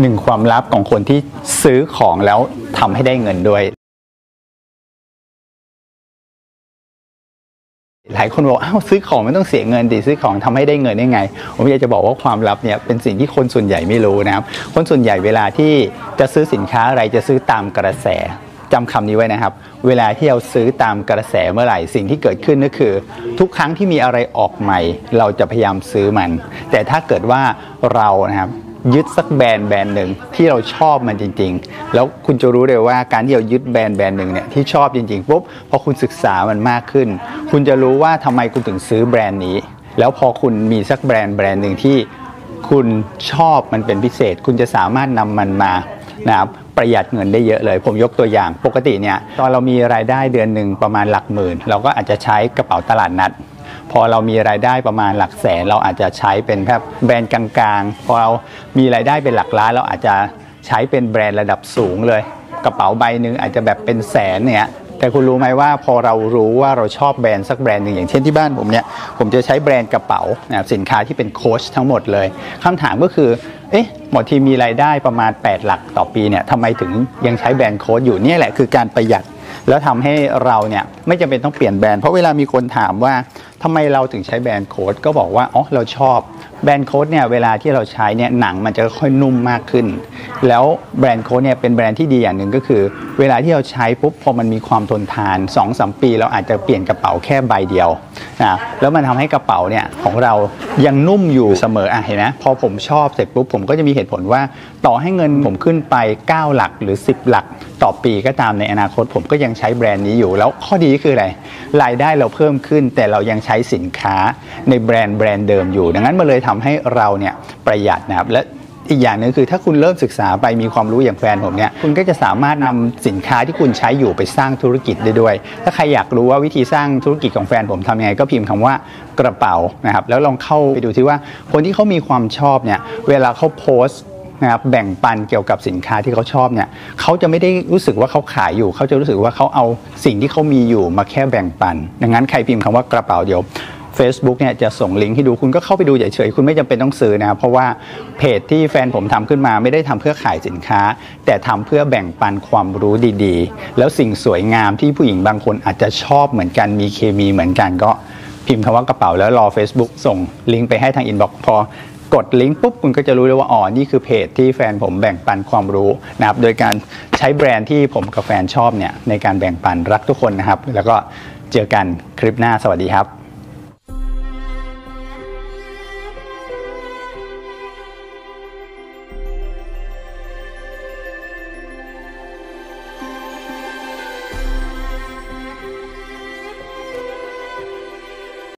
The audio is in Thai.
หนึ่งความลับของคนที่ซื้อของแล้วทำให้ได้เงินด้วยหลายคนบอกอ้าวซื้อของไม่ต้องเสียเงินดิซื้อของทำให้ได้เงินได้ไงผมอยากจะบอกว่าความลับเนี่ยเป็นสิ่งที่คนส่วนใหญ่ไม่รู้นะครับคนส่วนใหญ่เวลาที่จะซื้อสินค้าอะไรจะซื้อตามกระแสจำคำนี้ไว้นะครับเวลาที่เราซื้อตามกระแสเมื่อไหร่สิ่งที่เกิดขึ้นก็คือทุกครั้งที่มีอะไรออกใหม่เราจะพยายามซื้อมันแต่ถ้าเกิดว่าเรานะครับยึดสักแบรนด์หนึ่งที่เราชอบมันจริงๆแล้วคุณจะรู้เลยว่าการที่เรายึดแบรนด์หนึ่งเนี่ยที่ชอบจริงๆปุ๊บพอคุณศึกษามันมากขึ้นคุณจะรู้ว่าทำไมคุณถึงซื้อแบรนด์นี้แล้วพอคุณมีสักแบรนด์หนึ่งที่คุณชอบมันเป็นพิเศษคุณจะสามารถนำมันมานะครับประหยัดเงินได้เยอะเลยผมยกตัวอย่างปกติเนี่ยตอนเรามีรายได้เดือนหนึ่งประมาณหลักหมื่นเราก็อาจจะใช้กระเป๋าตลาดนัดพอเรามีรายได้ประมาณหลักแสนเราอาจจะใช้เป็นแบบแบรนด์กลางๆพอเรามีรายได้เป็นหลักล้านเราอาจจะใช้เป็นแบรนด์ระดับสูงเลยกระเป๋าใบหนึ่งอาจจะแบบเป็นแสนเนี่ยแต่คุณรู้ไหมว่าพอเรารู้ว่าเราชอบแบรนด์สักแบรนด์หนึ่งอย่างเช่นที่บ้านผมเนี่ยผมจะใช้แบรนด์กระเป๋าสินค้าที่เป็นโค้ชทั้งหมดเลยคำถามก็คือเอ๊ะหมอทีมีรายได้ประมาณ8หลักต่อปีเนี่ยทำไมถึงยังใช้แบรนด์โค้ชอยู่เนี่ยแหละคือการประหยัดแล้วทำให้เราเนี่ยไม่จำเป็นต้องเปลี่ยนแบรนด์เพราะเวลามีคนถามว่าทำไมเราถึงใช้แบรนด์โค้ดก็บอกว่าอ๋อเราชอบแบรนด์โค้ดเนี่ยเวลาที่เราใช้เนี่ยหนังมันจะค่อยนุ่มมากขึ้นแล้วแบรนด์โค้ดเนี่ยเป็นแบรนด์ที่ดีอย่างหนึ่งก็คือเวลาที่เราใช้ปุ๊บพอมันมีความทนทาน 2-3 ปีเราอาจจะเปลี่ยนกระเป๋าแค่ใบเดียวนะแล้วมันทำให้กระเป๋าเนี่ยของเรายังนุ่มอยู่เสมออ่ะเห็นไหมพอผมชอบเสร็จปุ๊บผมก็จะมีเหตุผลว่าต่อให้เงินผมขึ้นไป9หลักหรือ10หลักต่อปีก็ตามในอนาคตผมก็ยังใช้แบรนด์นี้อยู่แล้วข้อดีคืออะไรรายได้เราเพิ่มขึ้นแต่เรายังใช้สินค้าในแบรนด์เดิมอยู่ดังนั้นมันเลยทำให้เราเนี่ยประหยัดนะครับและอีกอย่างหนึ่งคือถ้าคุณเริ่มศึกษาไปมีความรู้อย่างแฟนผมเนี่ยคุณก็จะสามารถนำสินค้าที่คุณใช้อยู่ไปสร้างธุรกิจได้ด้วยถ้าใครอยากรู้ว่าวิธีสร้างธุรกิจของแฟนผมทำยังไงก็พิมพ์คำว่ากระเป๋านะครับแล้วลองเข้าไปดูที่ว่าคนที่เขามีความชอบเนี่ยเวลาเขาโพสนะครับแบ่งปันเกี่ยวกับสินค้าที่เขาชอบเนี่ยเขาจะไม่ได้รู้สึกว่าเขาขายอยู่เขาจะรู้สึกว่าเขาเอาสิ่งที่เขามีอยู่มาแค่แบ่งปันดังนั้นใครพิมพ์คำว่ากระเป๋าเดี๋ยว Facebook เนี่ยจะส่งลิงก์ให้ดูคุณก็เข้าไปดูเฉยๆคุณไม่จำเป็นต้องซื้อนะครับเพราะว่าเพจที่แฟนผมทำขึ้นมาไม่ได้ทำเพื่อขายสินค้าแต่ทำเพื่อแบ่งปันความรู้ดีๆแล้วสิ่งสวยงามที่ผู้หญิงบางคนอาจจะชอบเหมือนกันมีเคมีเหมือนกันก็พิมพ์คำว่ากระเป๋าแล้วรอ Facebook ส่งลิงก์ไปให้ทางอินบ็อกซ์พอกดลิงก์ปุ๊บคุณก็จะรู้เลยว่าอ๋อนี่คือเพจที่แฟนผมแบ่งปันความรู้นะครับโดยการใช้แบรนด์ที่ผมกับแฟนชอบเนี่ยในการแบ่งปันรักทุกคนนะครับแล้วก็เจอกันคลิปหน้าสวัสดีครับ